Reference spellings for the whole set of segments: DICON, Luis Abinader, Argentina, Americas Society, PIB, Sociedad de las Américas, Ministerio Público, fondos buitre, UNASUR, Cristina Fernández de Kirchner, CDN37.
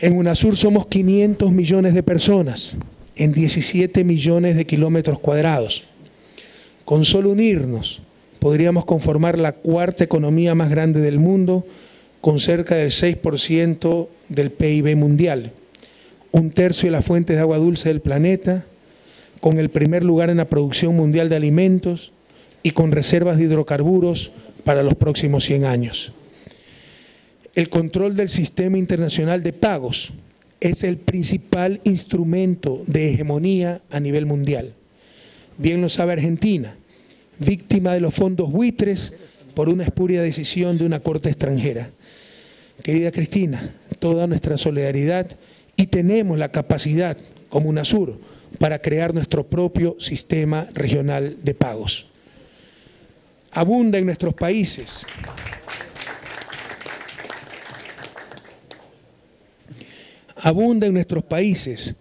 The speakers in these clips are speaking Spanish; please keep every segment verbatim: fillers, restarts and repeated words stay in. En UNASUR somos quinientos millones de personas, en diecisiete millones de kilómetros cuadrados. Con solo unirnos, podríamos conformar la cuarta economía más grande del mundo, con cerca del seis por ciento del P I B mundial, un tercio de las fuentes de agua dulce del planeta, con el primer lugar en la producción mundial de alimentos y con reservas de hidrocarburos para los próximos cien años. El control del sistema internacional de pagos es el principal instrumento de hegemonía a nivel mundial. Bien lo sabe Argentina, víctima de los fondos buitres por una espuria decisión de una corte extranjera. Querida Cristina, toda nuestra solidaridad, y tenemos la capacidad como UNASUR para crear nuestro propio sistema regional de pagos. Abunda en nuestros países abunda en nuestros países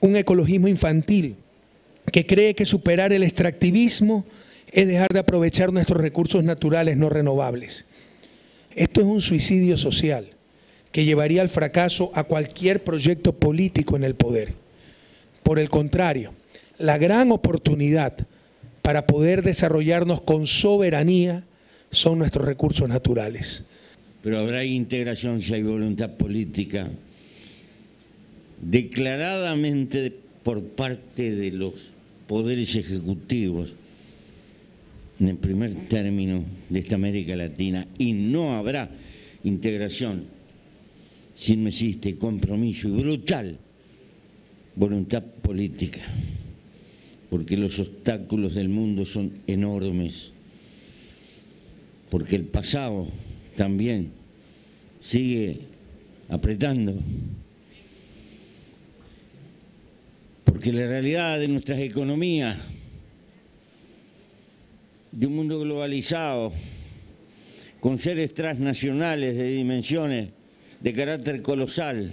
un ecologismo infantil que cree que superar el extractivismo es dejar de aprovechar nuestros recursos naturales no renovables. Esto es un suicidio social que llevaría al fracaso a cualquier proyecto político en el poder. Por el contrario, la gran oportunidad para poder desarrollarnos con soberanía son nuestros recursos naturales. Pero habrá integración si hay voluntad política declaradamente por parte de los poderes ejecutivos, en el primer término de esta América Latina, y no habrá integración si no existe compromiso y brutal voluntad política, porque los obstáculos del mundo son enormes, porque el pasado también sigue apretando, porque la realidad de nuestras economías, de un mundo globalizado, con seres transnacionales de dimensiones de carácter colosal,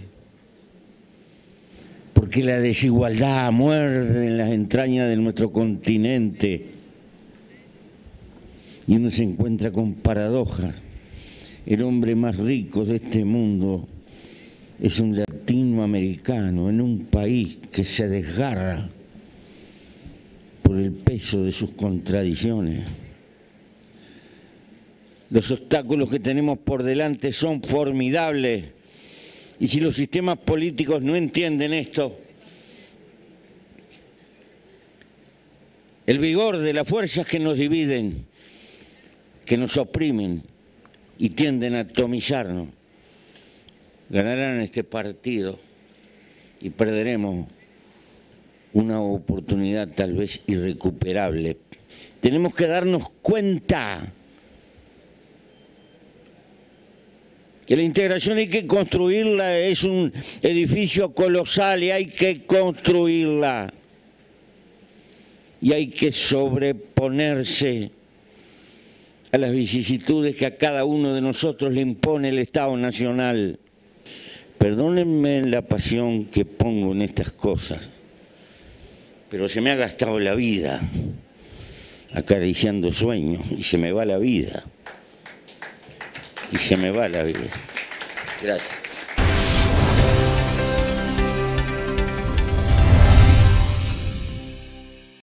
porque la desigualdad muerde en las entrañas de nuestro continente y uno se encuentra con paradojas. El hombre más rico de este mundo es un latinoamericano en un país que se desgarra por el peso de sus contradicciones. Los obstáculos que tenemos por delante son formidables, y si los sistemas políticos no entienden esto, el vigor de las fuerzas que nos dividen, que nos oprimen y tienden a atomizarnos, ganarán este partido y perderemos una oportunidad tal vez irrecuperable. Tenemos que darnos cuenta que la integración hay que construirla, es un edificio colosal y hay que construirla. Y hay que sobreponerse a las vicisitudes que a cada uno de nosotros le impone el Estado Nacional. Perdónenme la pasión que pongo en estas cosas, pero se me ha gastado la vida acariciando sueños y se me va la vida. Y se me va la vida. Gracias.